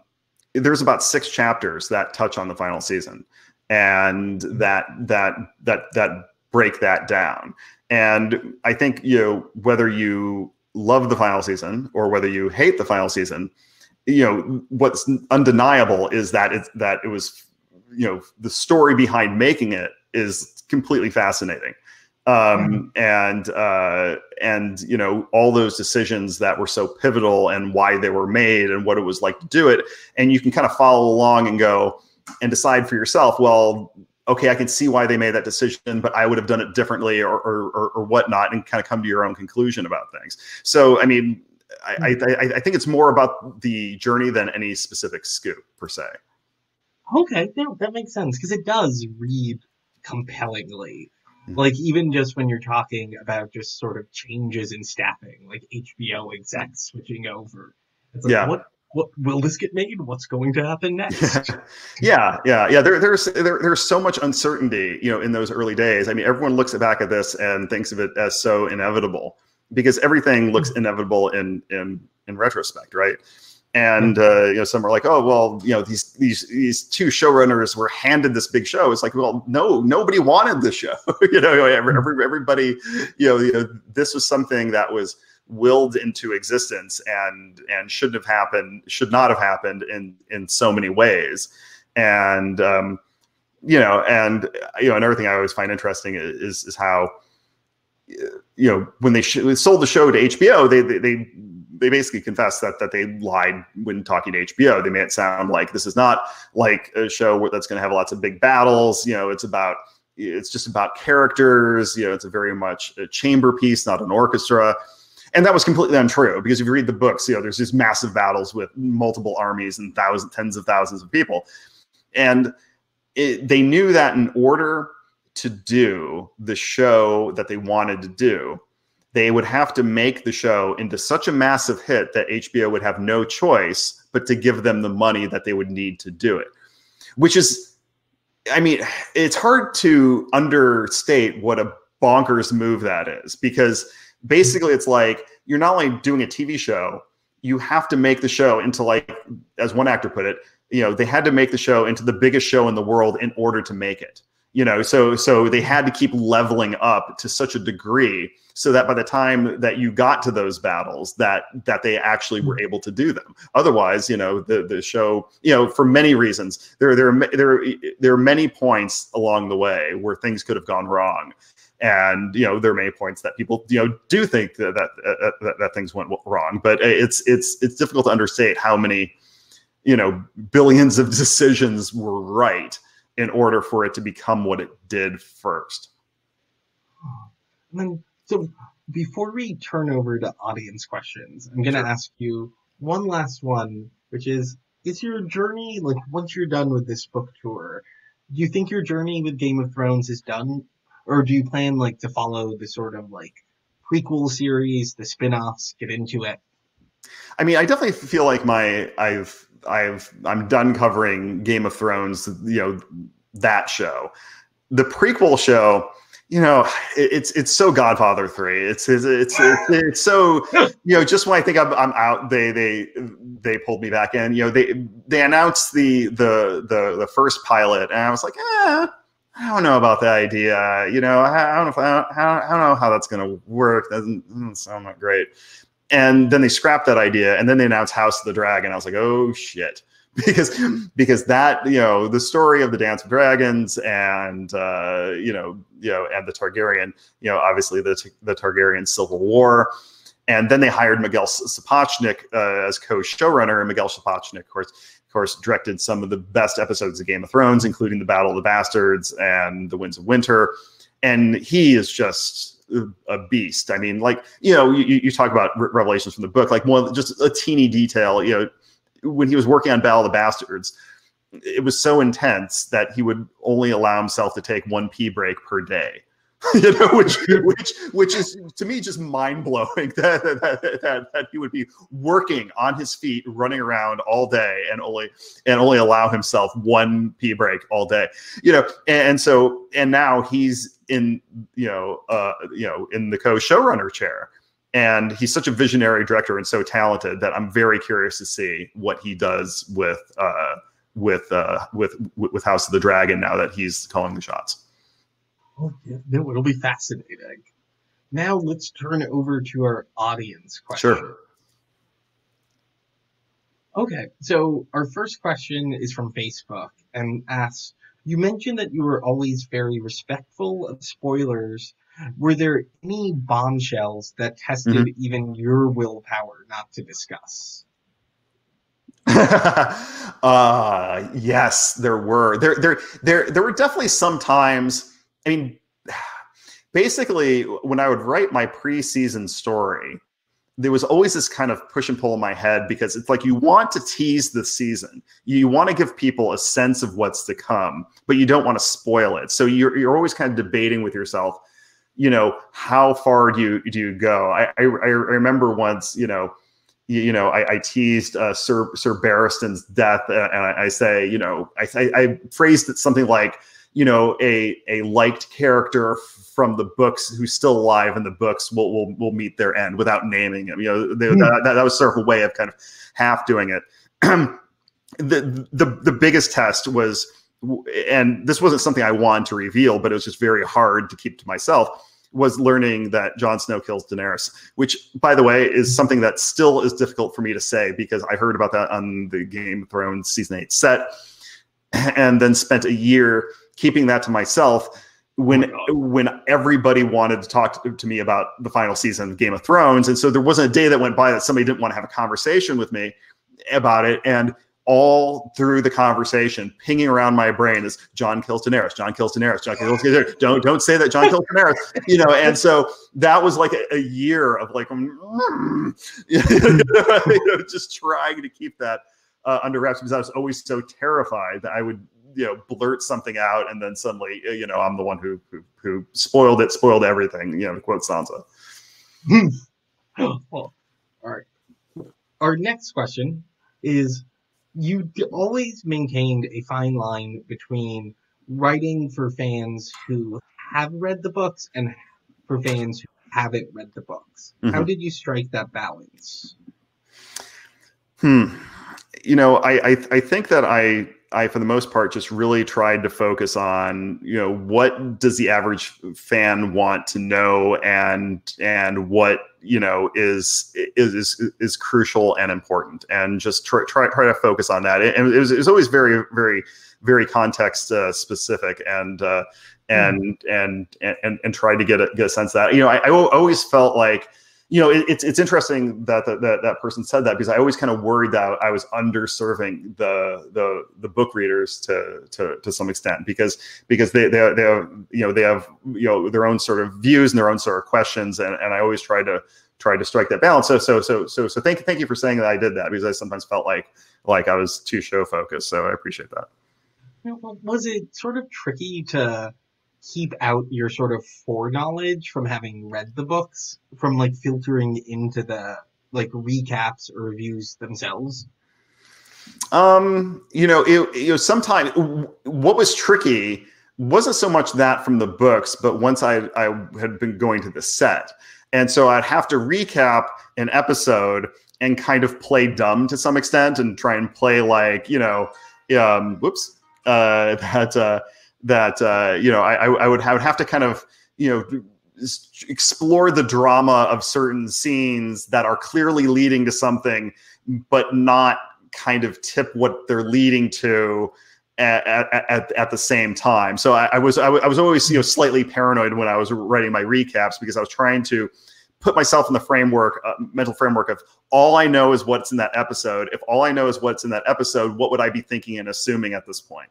there's about six chapters that touch on the final season and that, that, that, that break that down. And I think, you know, whether you love the final season or whether you hate the final season, you know, what's undeniable is that it's, that it was, you know, the story behind making it is completely fascinating. Um, and, uh, and, you know, all those decisions that were so pivotal and why they were made and what it was like to do it. And you can kind of follow along and go and decide for yourself, well, okay, I can see why they made that decision, but I would have done it differently or, or, or, or whatnot, and kind of come to your own conclusion about things. So, I mean, I, I, I think it's more about the journey than any specific scoop per se. Okay. No, that makes sense. 'Cause it does read compellingly. Like, even just when you're talking about just sort of changes in staffing, like H B O execs switching over. It's like, yeah. What, what, will this get made? What's going to happen next? yeah, yeah, yeah. There, there's, there, there's so much uncertainty, you know, in those early days. I mean, everyone looks back at this and thinks of it as so inevitable because everything looks inevitable in, in, in retrospect, right? And, uh, you know, some are like, oh, well, you know, these, these, these two showrunners were handed this big show. It's like, well, no, nobody wanted this show. you know, every, every, everybody, you know, you know, this was something that was willed into existence and, and shouldn't have happened, should not have happened in, in so many ways. And, um, you know, and, you know, another thing I always find interesting is, is how, you know, when they sh sold the show to H B O, they, they, they They basically confessed that that they lied when talking to H B O. They made it sound like this is not like a show that's going to have lots of big battles. You know, it's about It's just about characters. You know, it's a very much a chamber piece, not an orchestra. And that was completely untrue, because if you read the books, you know, there's these massive battles with multiple armies and thousands, tens of thousands of people. And it, they knew that in order to do the show that they wanted to do, they would have to make the show into such a massive hit that H B O would have no choice but to give them the money that they would need to do it, which is, I mean, it's hard to understate what a bonkers move that is, because basically it's like, you're not only doing a T V show, you have to make the show into, like, as one actor put it, you know, they had to make the show into the biggest show in the world in order to make it, you know? So, so they had to keep leveling up to such a degree so that by the time that you got to those battles, that, that they actually were able to do them. Otherwise, you know, the, the show, you know, for many reasons, there, there, there, there are many points along the way where things could have gone wrong. And, you know, there are many points that people, you know, do think that, that, uh, that, that things went wrong, but it's, it's, it's difficult to understate how many, you know, billions of decisions were right in order for it to become what it did first. And then, so before we turn over to audience questions, I'm going to sure. ask you one last one, which is, is your journey, like, once you're done with this book tour, do you think your journey with Game of Thrones is done? Or do you plan, like, to follow the sort of, like, prequel series, the spin-offs, get into it? I mean, I definitely feel like my I've I've I'm done covering Game of Thrones, you know, that show. The prequel show, you know, it, it's it's so Godfather three. It's it's it's, it's it's so, you know, just when I think I'm I'm out, they they they pulled me back in. You know, they they announced the the the the first pilot, and I was like, ah. I don't know about that idea. You know, I don't know if, I don't, I don't know how that's going to work. That doesn't, doesn't sound that great. And then they scrapped that idea, and then they announced House of the Dragon. I was like, oh shit, because because that, you know, the story of the Dance of Dragons and uh, you know you know and the Targaryen, you know, obviously the the Targaryen Civil War. And then they hired Miguel Sapochnik uh, as co-showrunner, and Miguel Sapochnik, of course. course, directed some of the best episodes of Game of Thrones, including the Battle of the Bastards and the Winds of Winter. And he is just a beast. I mean, like, you know, you, you talk about re revelations from the book, like one, just a teeny detail, you know, when he was working on Battle of the Bastards, it was so intense that he would only allow himself to take one pee break per day. You know, which, which, which is to me just mind blowing that, that, that, that he would be working on his feet, running around all day, and only and only allow himself one pee break all day. You know, and, and so and now he's in you know uh, you know in the co-showrunner chair, and he's such a visionary director and so talented that I'm very curious to see what he does with uh, with uh, with with House of the Dragon now that he's calling the shots. Oh, yeah. No, it'll be fascinating. Now let's turn over to our audience question. Sure. Okay, so our first question is from Facebook and asks, you mentioned that you were always very respectful of spoilers. Were there any bombshells that tested mm-hmm. even your willpower not to discuss? uh, yes, there were. There, there, there, there were definitely some times. I mean, basically, when I would write my preseason story, there was always this kind of push and pull in my head, because it's like you want to tease the season. You want to give people a sense of what's to come, but you don't want to spoil it. So you're, you're always kind of debating with yourself, you know, how far do you, do you go? I, I, I remember once, you know, You know, I, I teased uh, Sir Sir Barristan's death, uh, and I, I say, you know, I, I, I phrased it something like, you know, a a liked character from the books who's still alive in the books will will will meet their end, without naming him. You know, they, mm. that, that was sort of a way of kind of half doing it. the the the biggest test was, and this wasn't something I wanted to reveal, but it was just very hard to keep to myself, was learning that Jon Snow kills Daenerys, which, by the way, is something that still is difficult for me to say, because I heard about that on the Game of Thrones season eight set, and then spent a year keeping that to myself when oh when everybody wanted to talk to, to me about the final season of Game of Thrones. And so there wasn't a day that went by that somebody didn't want to have a conversation with me about it. And all through the conversation, pinging around my brain is John kills Daenerys, John kills Daenerys, John kills Daenerys. Don't don't say that John kills Daenerys, you know. And so that was like a, a year of like, mm, you know, just trying to keep that uh, under wraps because I was always so terrified that I would, you know, blurt something out and then suddenly, you know, I'm the one who who, who spoiled it, spoiled everything. You know, to quote Sansa. Well, all right. Our next question is, you always maintained a fine line between writing for fans who have read the books and for fans who haven't read the books. Mm-hmm. How did you strike that balance? Hmm. You know, I, I, I think that I, I, for the most part, just really tried to focus on, you know, what does the average fan want to know, and and what, you know, is is is, is crucial and important, and just try try, try to focus on that. And it was, it was always very very very context uh, specific, and uh, and, mm-hmm. and and and and tried to get a, get a sense of that, you know, I, I always felt like, you know, it, it's it's interesting that that, that that person said that, because I always kind of worried that I was underserving the the the book readers to to to some extent, because because they they they have, you know, they have, you know, their own sort of views and their own sort of questions, and and I always try to try to strike that balance. So so so so so thank thank you for saying that I did that, because I sometimes felt like like I was too show focused. So I appreciate that. Was it sort of tricky to keep out your sort of foreknowledge from having read the books from like filtering into the like recaps or reviews themselves? Um, you know, it, you know, sometimes what was tricky wasn't so much that from the books, but once I, I had been going to the set. And so I'd have to recap an episode and kind of play dumb to some extent and try and play like, you know, um, whoops, uh, that, uh, that, uh, you know, I, I would have, have to kind of, you know, explore the drama of certain scenes that are clearly leading to something, but not kind of tip what they're leading to at, at, at the same time. So I, I was, I, I was always, you know, slightly paranoid when I was writing my recaps, because I was trying to put myself in the framework, uh, mental framework of all I know is what's in that episode. If all I know is what's in that episode, what would I be thinking and assuming at this point?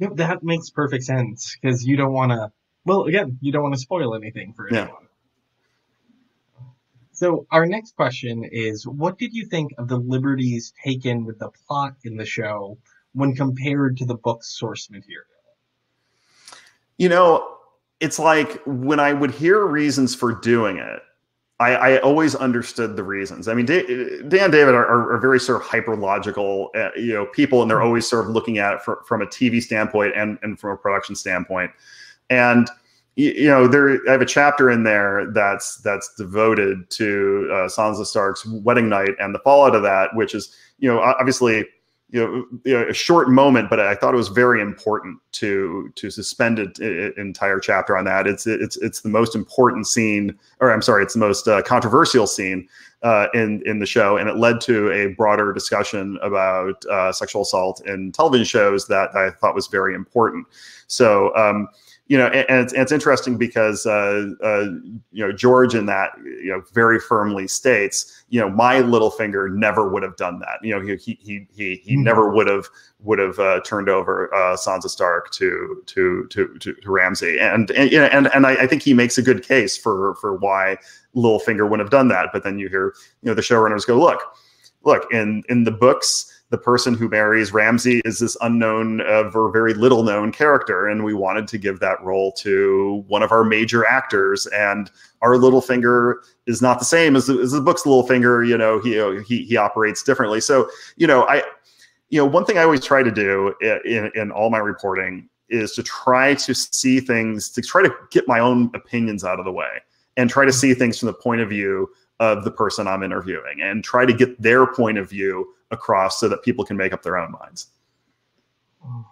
Yep, that makes perfect sense, because you don't want to, well, again, you don't want to spoil anything for anyone. Yeah. So our next question is, what did you think of the liberties taken with the plot in the show when compared to the book's source material? You know, it's like when I would hear reasons for doing it, I, I always understood the reasons. I mean, Dan and David are, are, are very sort of hyper-logical, uh, you know, people, and they're always sort of looking at it for, from a T V standpoint and, and from a production standpoint. And, you know, there I have a chapter in there that's that's devoted to uh, Sansa Stark's wedding night and the fallout of that, which is, you know, obviously, you know, you know, a short moment, but I thought it was very important to to suspend an entire chapter on that. It's it's it's the most important scene, or I'm sorry, it's the most uh, controversial scene uh, in in the show, and it led to a broader discussion about uh, sexual assault in television shows that I thought was very important. So, um, you know, and, and, it's, and it's interesting because uh, uh, you know, George in that, you know, very firmly states, you know, my Littlefinger never would have done that. You know, he he he he, he mm-hmm. never would have would have uh, turned over uh, Sansa Stark to to to to, to Ramsay, and and, you know, and and I, I think he makes a good case for for why Littlefinger wouldn't have done that. But then you hear, you know, the showrunners go, look, look, in in the books, the person who marries Ramsay is this unknown uh, or very little known character, and we wanted to give that role to one of our major actors. And our Littlefinger is not the same as the, as the book's Littlefinger. You know, he he he operates differently. So, you know, I, you know, one thing I always try to do in in all my reporting is to try to see things, to try to get my own opinions out of the way, and try to see things from the point of view of the person I'm interviewing, and try to get their point of view across so that people can make up their own minds. Oh.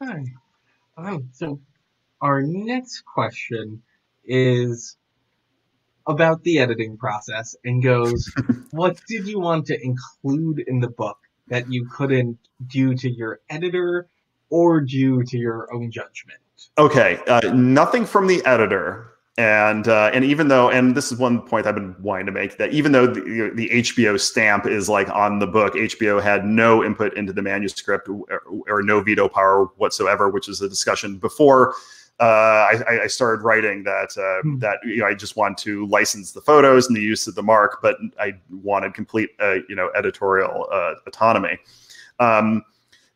Hi. Hi. So our next question is about the editing process and goes, what did you want to include in the book that you couldn't due to your editor or due to your own judgment? Okay. Uh, nothing from the editor. And uh, and even though, and this is one point I've been wanting to make, that even though the, the H B O stamp is like on the book, H B O had no input into the manuscript or, or no veto power whatsoever, which is the discussion before uh, I, I started writing that uh, hmm. that you know, I just want to license the photos and the use of the mark, but I wanted complete uh, you know editorial uh, autonomy. Um,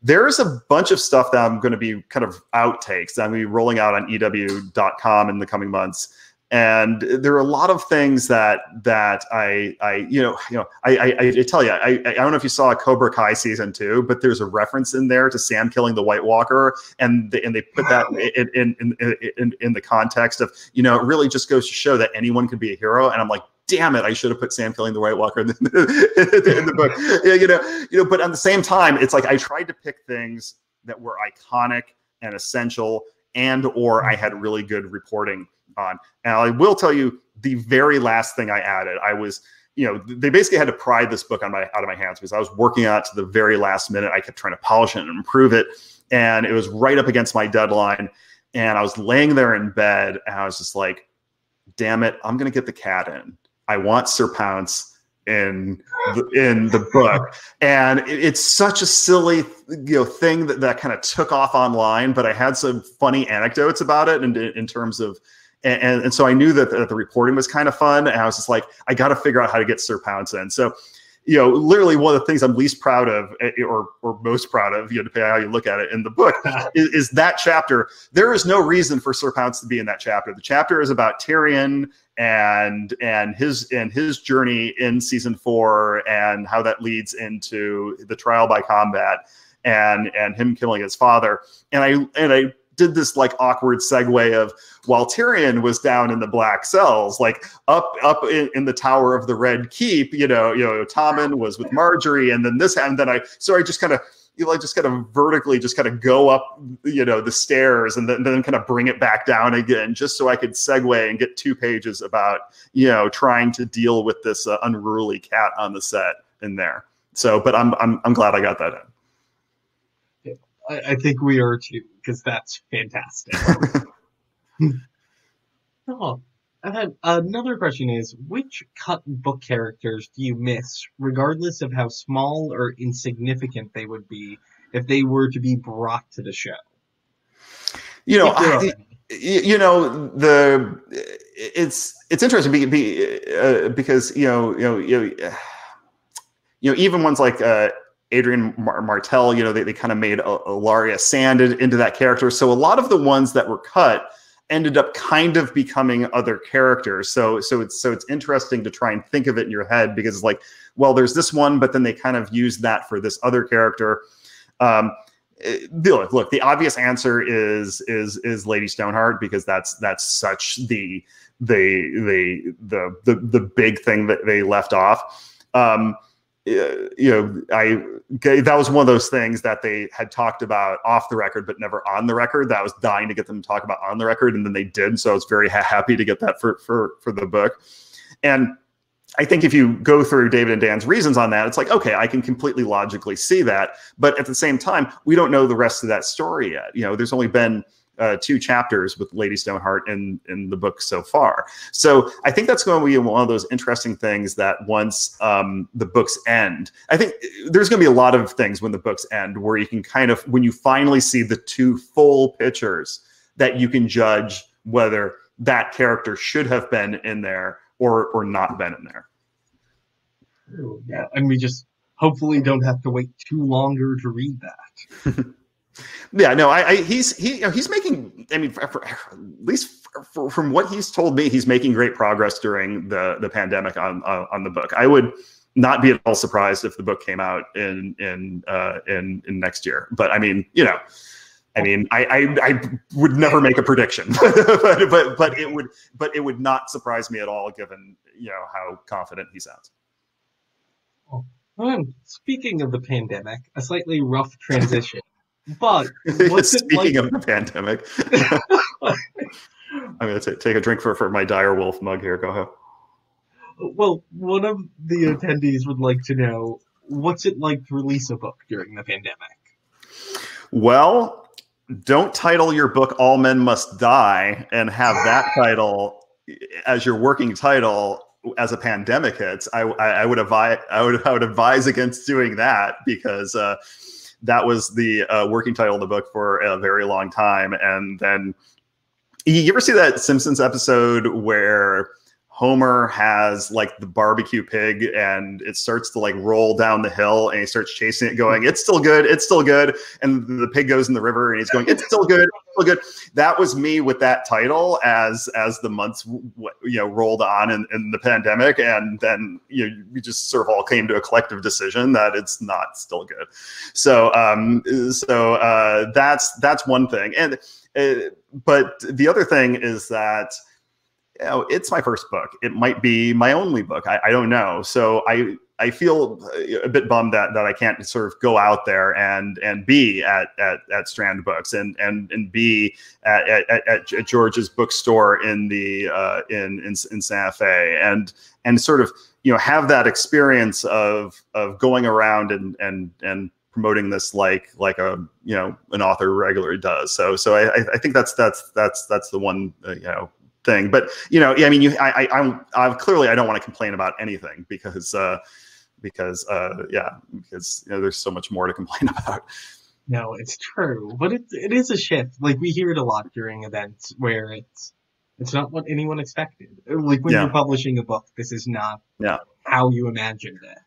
There's a bunch of stuff that I'm going to be kind of outtakes that I'm going to be rolling out on E W dot com in the coming months, and there are a lot of things that that I I you know you know I I, I tell you I I don't know if you saw Cobra Kai season two, but there's a reference in there to Sam killing the White Walker, and the, and they put that in in, in in in the context of you know it really just goes to show that anyone can be a hero, and I'm like, damn it! I should have put Sam killing the White Walker in the, in the book. Yeah, you know, you know. But at the same time, it's like I tried to pick things that were iconic and essential, and or I had really good reporting on. And I will tell you, the very last thing I added, I was, you know, they basically had to pry this book on my out of my hands because I was working on it to the very last minute. I kept trying to polish it and improve it, and it was right up against my deadline. And I was laying there in bed, and I was just like, "Damn it! I'm gonna get the cat in. I want Sir Pounce in the, in the book," and it, it's such a silly you know thing that, that kind of took off online. But I had some funny anecdotes about it, and in, in terms of, and, and so I knew that the, that the reporting was kind of fun, and I was just like, I got to figure out how to get Sir Pounce in. So, you know, literally one of the things I'm least proud of, or or most proud of, you know, depending on how you look at it in the book, is, is that chapter. There is no reason for Sir Pounce to be in that chapter. The chapter is about Tyrion and and his and his journey in season four and how that leads into the trial by combat and and him killing his father. And I and I did this like awkward segue of while Tyrion was down in the black cells, like up up in, in the tower of the Red Keep, you know, you know, Tommen was with Marjorie, and then this and then I so I just kind of you like just kind of vertically just kind of go up, you know, the stairs and then, then kind of bring it back down again, just so I could segue and get two pages about, you know, trying to deal with this uh, unruly cat on the set in there. So, but I'm, I'm, I'm glad I got that in. I, I think we are too, because that's fantastic. Oh, and then another question is, which cut book characters do you miss, regardless of how small or insignificant they would be, if they were to be brought to the show? You know, I, you know the it's it's interesting be, be, uh, because you know you know you know, you know even ones like uh, Adrian Mar Martell, you know, they they kind of made Ilaria Sand into that character. So a lot of the ones that were cut ended up kind of becoming other characters. So so it's so it's interesting to try and think of it in your head, because it's like, well, there's this one, but then they kind of use that for this other character. Um, it, look, look, the obvious answer is is is Lady Stoneheart, because that's that's such the the the the the, the big thing that they left off. Um, you know, I that was one of those things that they had talked about off the record, but never on the record. That I was dying to get them to talk about on the record, and then they did. So I was very ha happy to get that for for for the book. And I think if you go through David and Dan's reasons on that, it's like, okay, I can completely logically see that. But at the same time, we don't know the rest of that story yet. You know, there's only been Uh, two chapters with Lady Stoneheart in in the book so far. So I think that's going to be one of those interesting things that once um, the books end, I think there's going to be a lot of things when the books end where you can kind of, when you finally see the two full pictures, that you can judge whether that character should have been in there or or not been in there. Ooh, yeah, and we just hopefully don't have to wait too longer to read that. Yeah, no, I, I he's he you know, he's making. I mean, for, for, at least for, for, from what he's told me, he's making great progress during the the pandemic on on, on the book. I would not be at all surprised if the book came out in in uh, in, in next year. But I mean, you know, I mean, I I, I would never make a prediction, but, but but it would but it would not surprise me at all, given you know how confident he sounds. Well, speaking of the pandemic, a slightly rough transition. But what's speaking it like of the pandemic, I'm going to take a drink for, for my dire wolf mug here. Go ahead. Well, one of the attendees would like to know, what's it like to release a book during the pandemic? Well, don't title your book All Men Must Die and have that title as your working title as a pandemic hits, I, I, I would advise I would I would advise against doing that, because uh, that was the uh, working title of the book for a very long time. And then you ever see that Simpsons episode where Homer has like the barbecue pig and it starts to like roll down the hill and he starts chasing it going, it's still good, it's still good. And the pig goes in the river and he's going, it's still good, it's still good. That was me with that title as, as the months, you know, rolled on in, in the pandemic. And then, you know, we just sort of all came to a collective decision that it's not still good. So, um, so, uh, that's, that's one thing. And, uh, but the other thing is that, oh, it's my first book. It might be my only book. I, I don't know. So I I feel a bit bummed that that I can't sort of go out there and and be at at, at Strand Books and and and be at at, at, at George's bookstore in the uh, in, in in Santa Fe and and sort of, you know, have that experience of of going around and and and promoting this like like a, you know, an author regularly does. So so I I think that's that's that's that's the one uh, you know. Thing. But, you know, yeah, I mean, you, I, I, I'm, I'm clearly, I don't want to complain about anything because, uh, because, uh, yeah, because, you know, there's so much more to complain about. No, it's true, but it, it is a shift. Like, we hear it a lot during events where it's, it's not what anyone expected. Like, when yeah. you're publishing a book, this is not yeah. how you imagined it.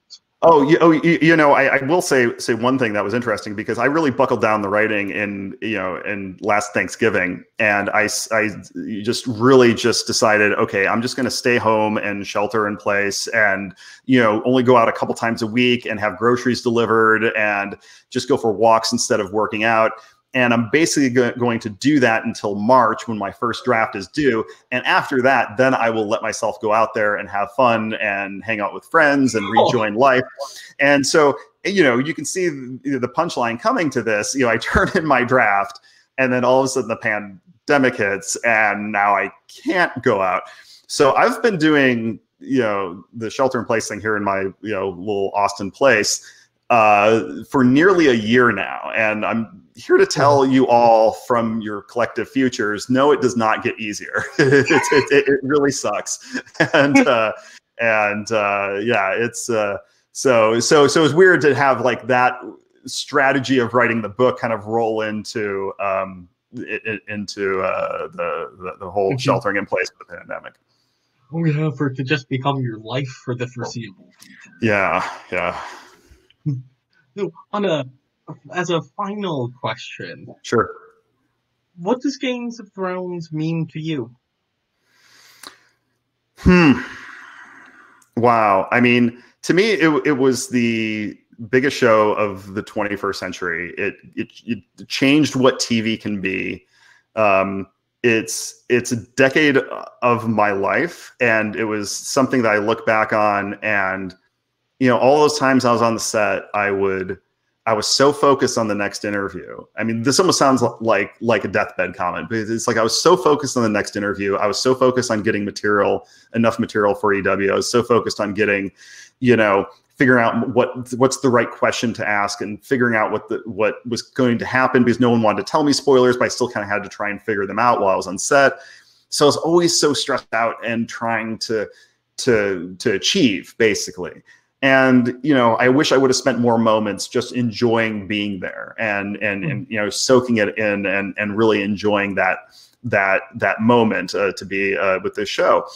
Oh, you, oh, you, you know, I, I will say say one thing that was interesting, because I really buckled down the writing in, you know, in last Thanksgiving, and I, I just really just decided, okay, I'm just going to stay home and shelter in place, and, you know, only go out a couple times a week and have groceries delivered, and just go for walks instead of working out. And I'm basically go- going to do that until March, when my first draft is due. And after that, then I will let myself go out there and have fun and hang out with friends and rejoin life. And so, you know, you can see the punchline coming to this. You know, I turn in my draft, and then all of a sudden the pandemic hits, and now I can't go out. So I've been doing, you know, the shelter in place thing here in my, you know, little Austin place uh, for nearly a year now. And I'm here to tell you all from your collective futures, no, it does not get easier. it, it, it really sucks. And, uh, and, uh, yeah, it's, uh, so, so, so it's weird to have like that strategy of writing the book kind of roll into, um, it, it, into, uh, the, the, the whole sheltering in place with the pandemic. Oh yeah, for it to just become your life for the foreseeable. Yeah. Yeah. So on a, As a final question. Sure. What does Games of Thrones mean to you? Hmm. Wow. I mean, to me, it, it was the biggest show of the twenty-first century. It, it, it changed what T V can be. Um, it's, it's a decade of my life, and it was something that I look back on. And, you know, all those times I was on the set, I would... I was so focused on the next interview. I mean, this almost sounds like like a deathbed comment, but it's like I was so focused on the next interview. I was so focused on getting material, enough material for E W. I was so focused on getting, you know, figuring out what what's the right question to ask, and figuring out what the what was going to happen, because no one wanted to tell me spoilers, but I still kind of had to try and figure them out while I was on set. So I was always so stressed out and trying to to to achieve, basically. And, you know, I wish I would have spent more moments just enjoying being there and, and, and, you know, soaking it in and, and really enjoying that, that, that moment uh, to be uh, with this show.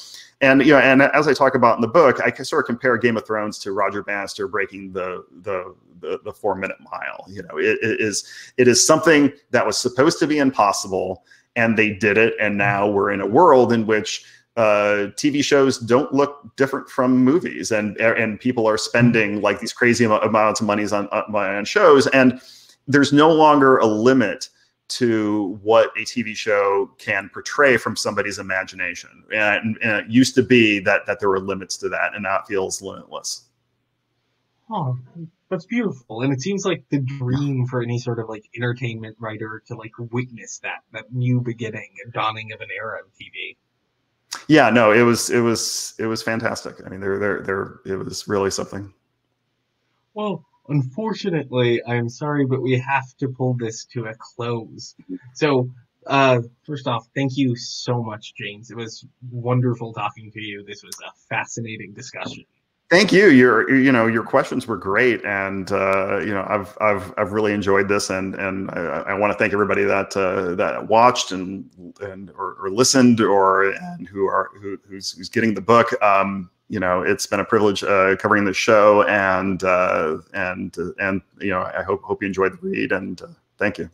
And, you know, and as I talk about in the book, I can sort of compare Game of Thrones to Roger Bannister breaking the, the, the, the four minute mile. You know, it, it is, it is something that was supposed to be impossible, and they did it. And now we're in a world in which, Uh, T V shows don't look different from movies, and and people are spending like these crazy amounts of monies on, on shows, and there's no longer a limit to what a T V show can portray from somebody's imagination. And, and it used to be that that there were limits to that, and now it feels limitless. Oh, that's beautiful, and it seems like the dream for any sort of like entertainment writer to like witness that that new beginning and dawning of an era of T V. Yeah, no, it was it was it was fantastic. I mean, there there there it was really something. Well, unfortunately, I'm sorry, but we have to pull this to a close. So Uh, first off, thank you so much, James. It was wonderful talking to you. This was a fascinating discussion. Thank you. Your, you know, your questions were great, and uh, you know, I've, I've, I've really enjoyed this, and and I, I want to thank everybody that uh, that watched and and or, or listened, or and who are who who's, who's getting the book. Um, you know, it's been a privilege uh, covering this show, and uh, and and you know, I hope hope you enjoyed the read, and uh, thank you.